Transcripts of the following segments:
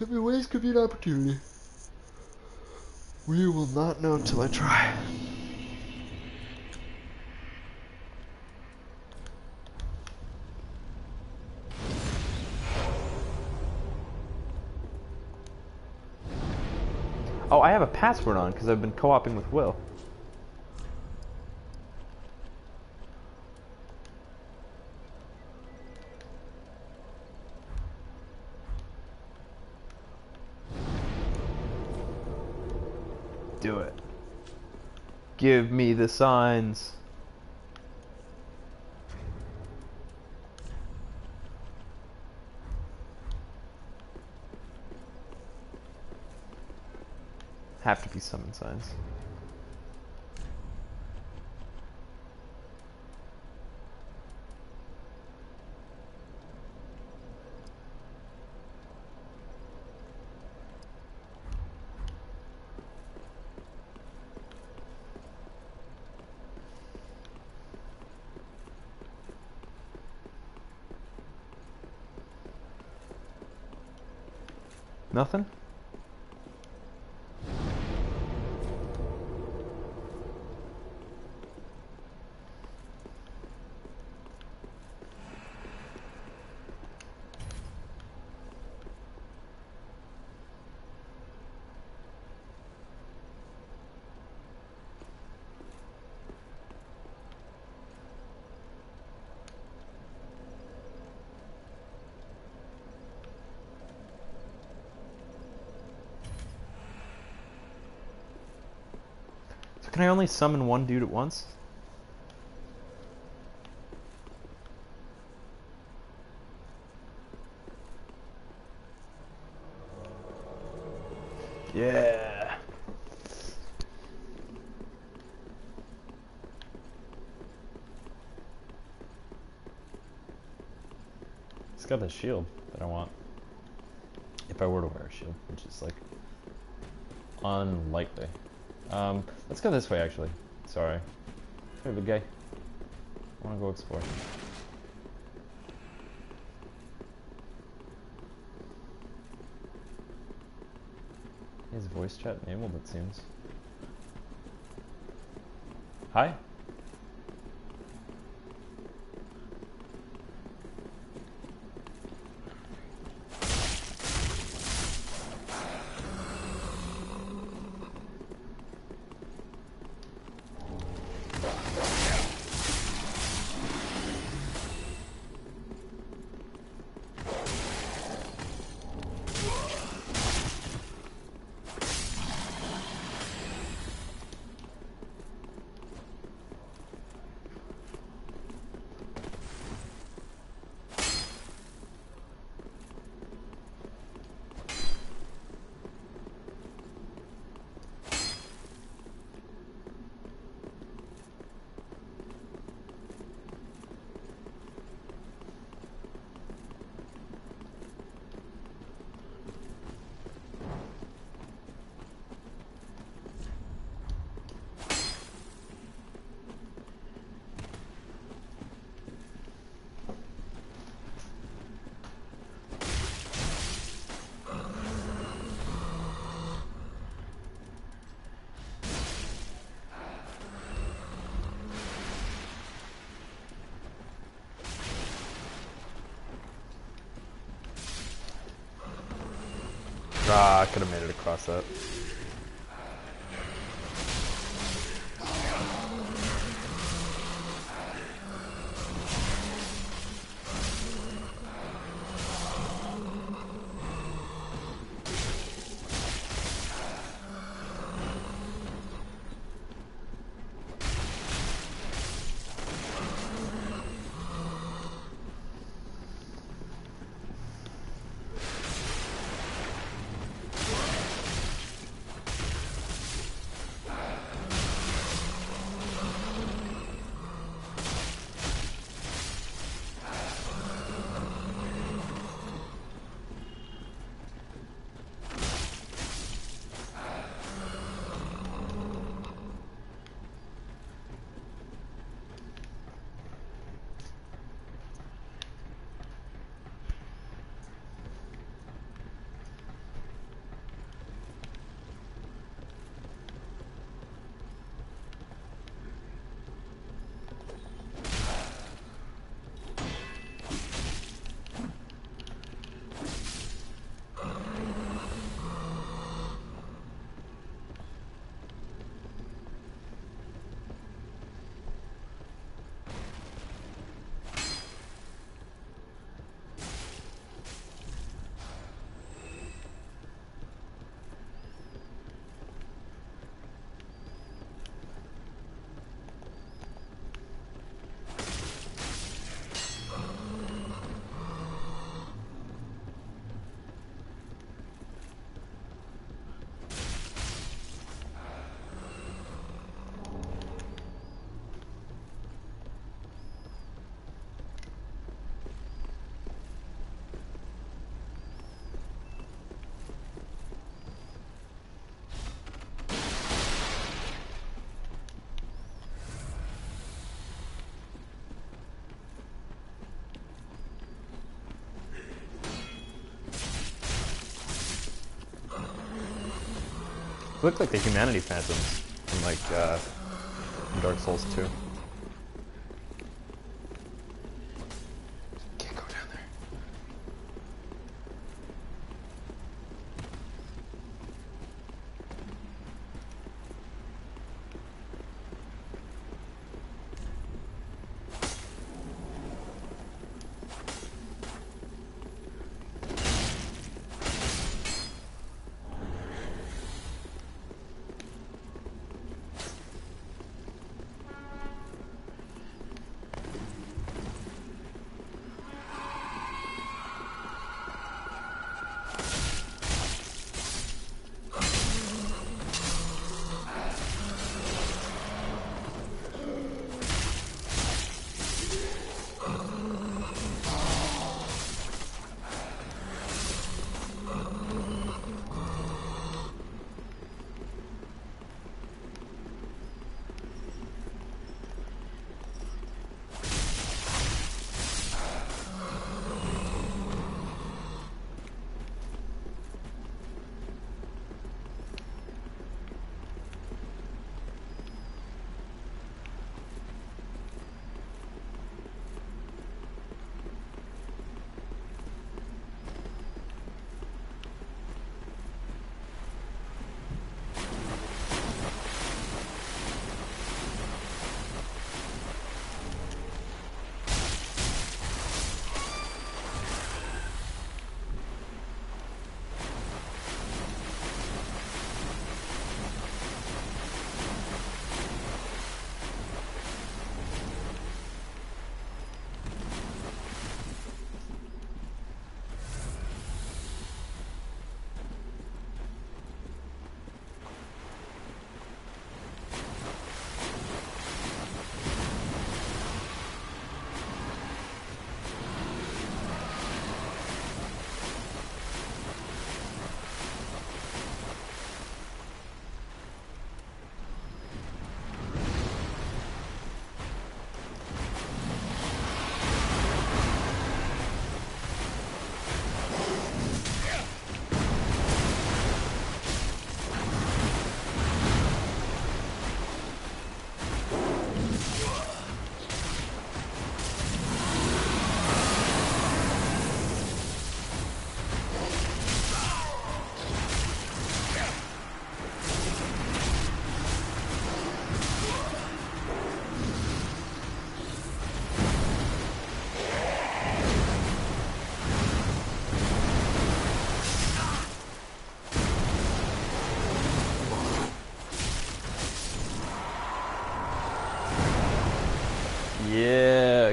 Every waste could be an opportunity. We will not know until I try. Oh, I have a password on because I've been co-oping with Will. Do it. Give me the signs. Have to be summon signs. Nothing? Can I only summon one dude at once? Yeah. It's got the shield that I want. If I were to wear a shield, which is like unlikely. Let's go this way, actually. Sorry. Hey, big guy. I want to go explore. His voice chat enabled, it seems. Hi? Ah, I could have made it across that. Look like the humanity phantoms from like from Dark Souls 2. Can't go down there.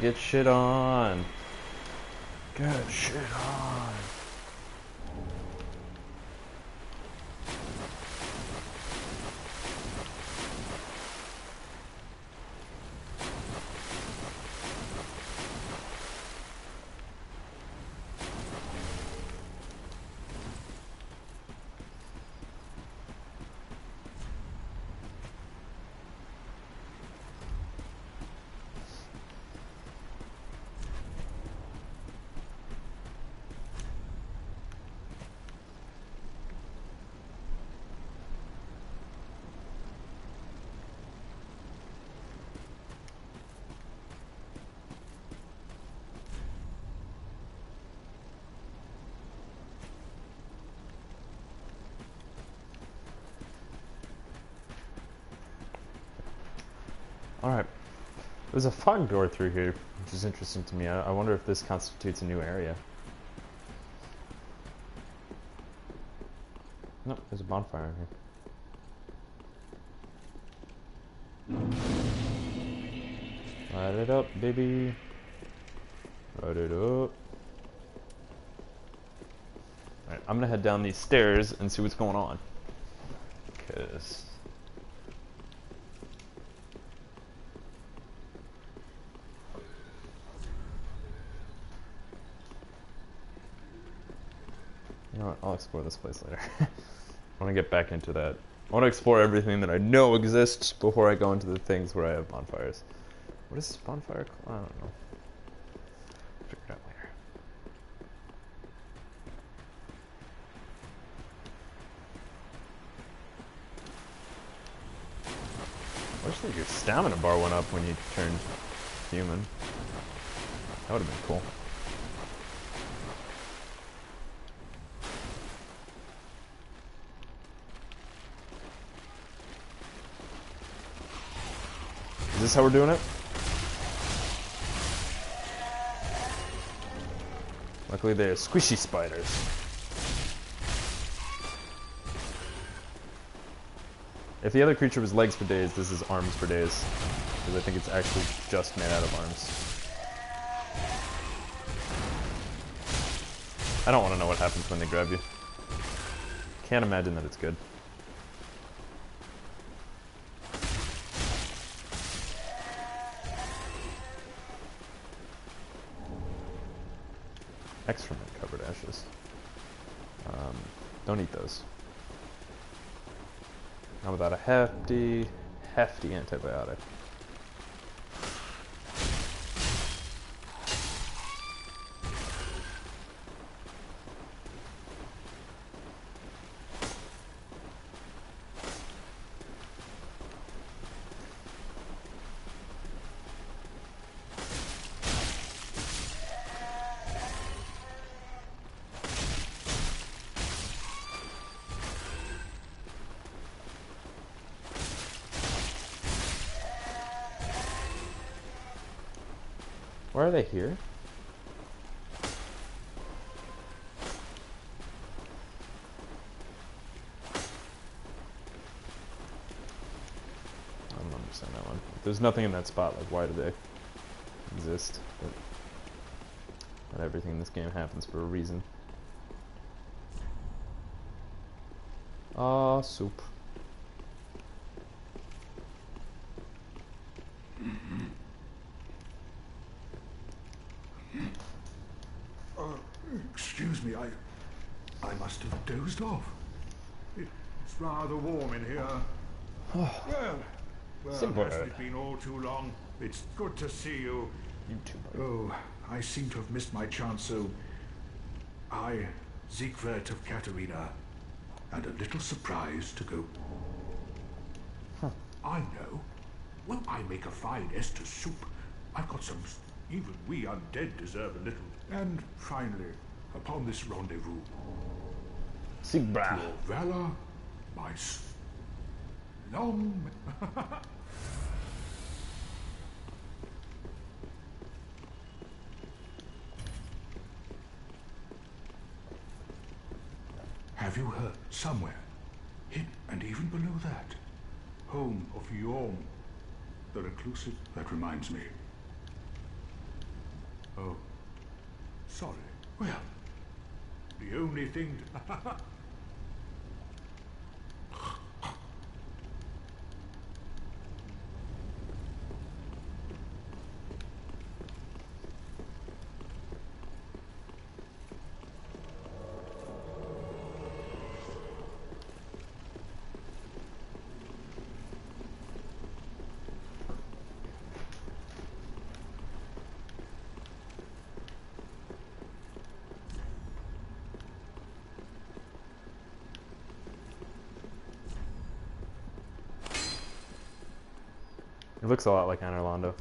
Get shit on. Get shit on. Alright, there's a fog door through here, which is interesting to me. I wonder if this constitutes a new area. Nope, there's a bonfire in here. Light it up, baby. Light it up. Alright, I'm gonna head down these stairs and see what's going on. Because... I'll explore this place later. I want to get back into that. I want to explore everything that I know exists before I go into the things where I have bonfires. What is this bonfire called? I don't know. Figure it out later. think your stamina bar went up when you turned human. That would have been cool. Is this how we're doing it? Luckily they're squishy spiders. If the other creature was legs for days, this is arms for days. Because I think it's actually just made out of arms. I don't want to know what happens when they grab you. Can't imagine that it's good. Excrement covered ashes. Don't eat those. Not without a hefty antibiotic. Why are they here? I don't understand that one. If there's nothing in that spot, like why do they exist? But not everything in this game happens for a reason. Ah, soup. I must have dozed off. It's rather warm in here. Well, hasn't it been all too long? It's good to see you. You too, buddy. Oh, I seem to have missed my chance, so... I, Siegward of Catarina, and a little surprise to go... Huh. I know. When I make a fine Estus soup, I've got some... Even we undead deserve a little. And finally... Upon this rendezvous, Sigbra. Your valor, my long. Have you heard somewhere, hidden and even below that, home of Yorm, the reclusive? That reminds me. Oh, sorry. Well. The only thing to... It looks a lot like Anor Londo.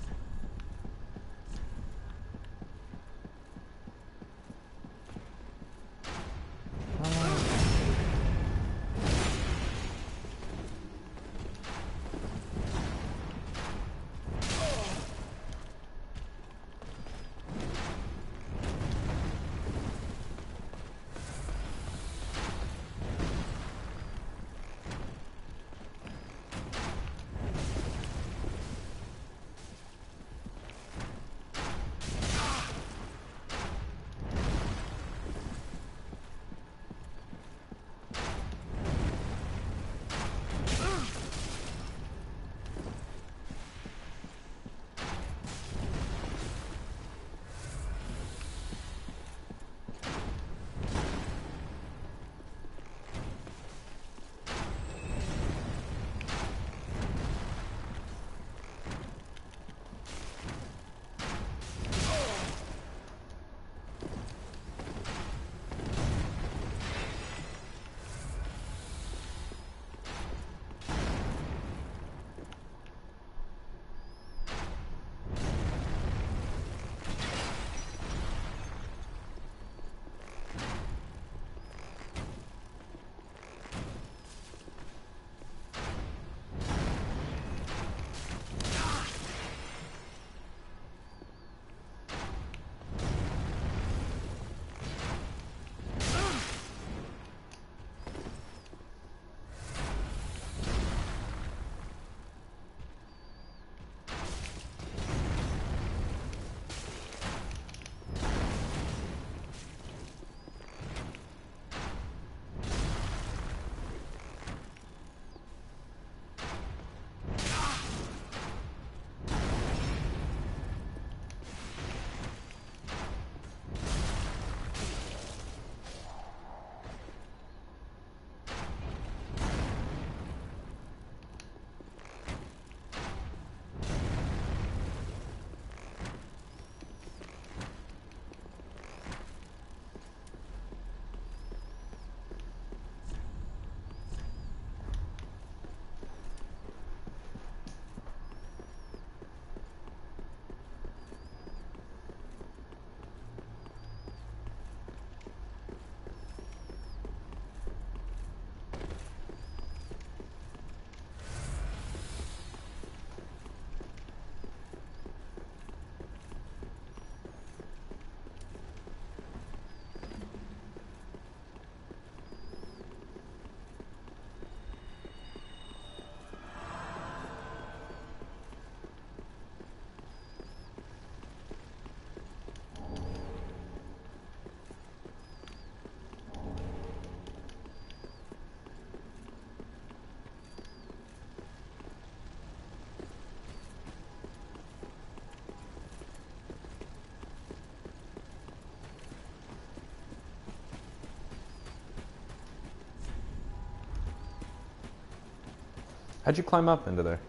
How'd you climb up into there?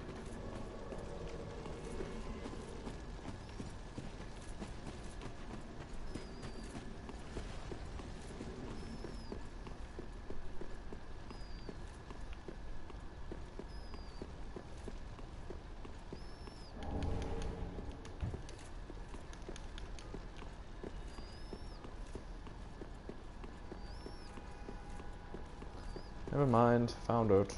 Never mind, found out.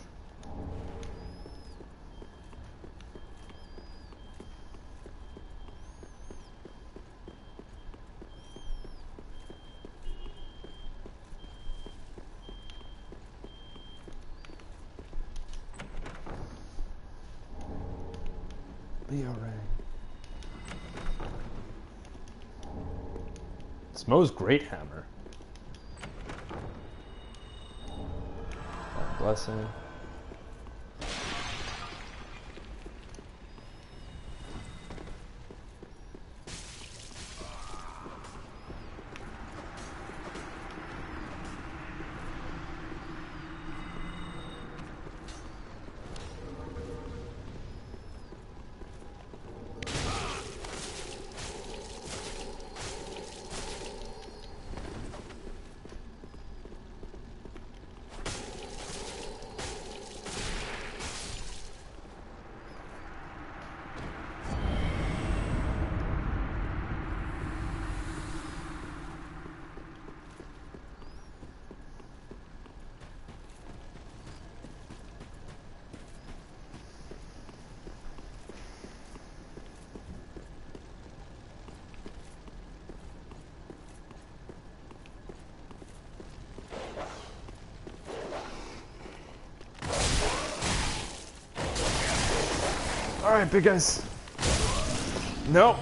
It's Moe's great hammer. God bless him. Alright, big guys. Nope.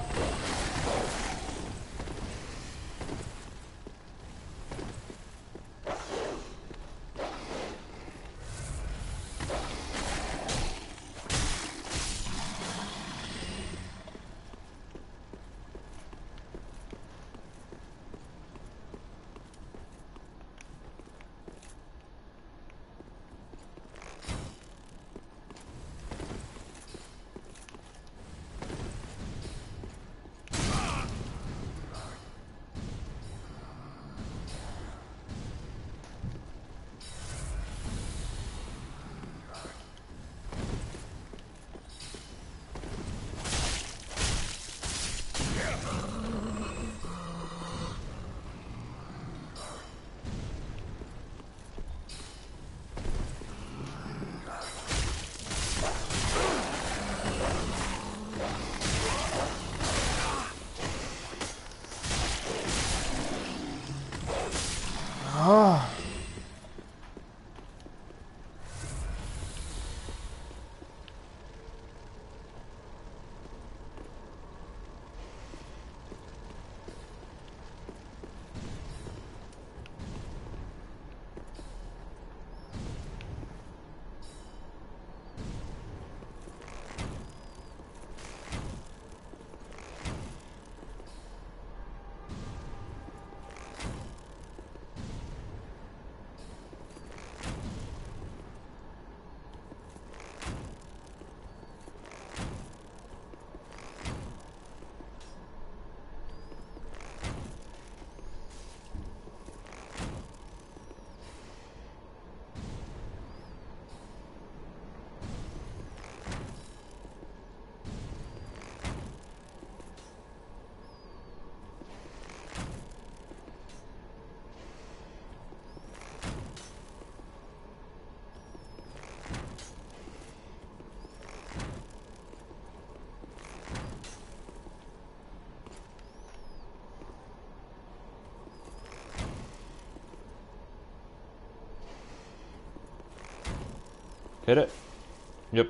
Hit it. Yep.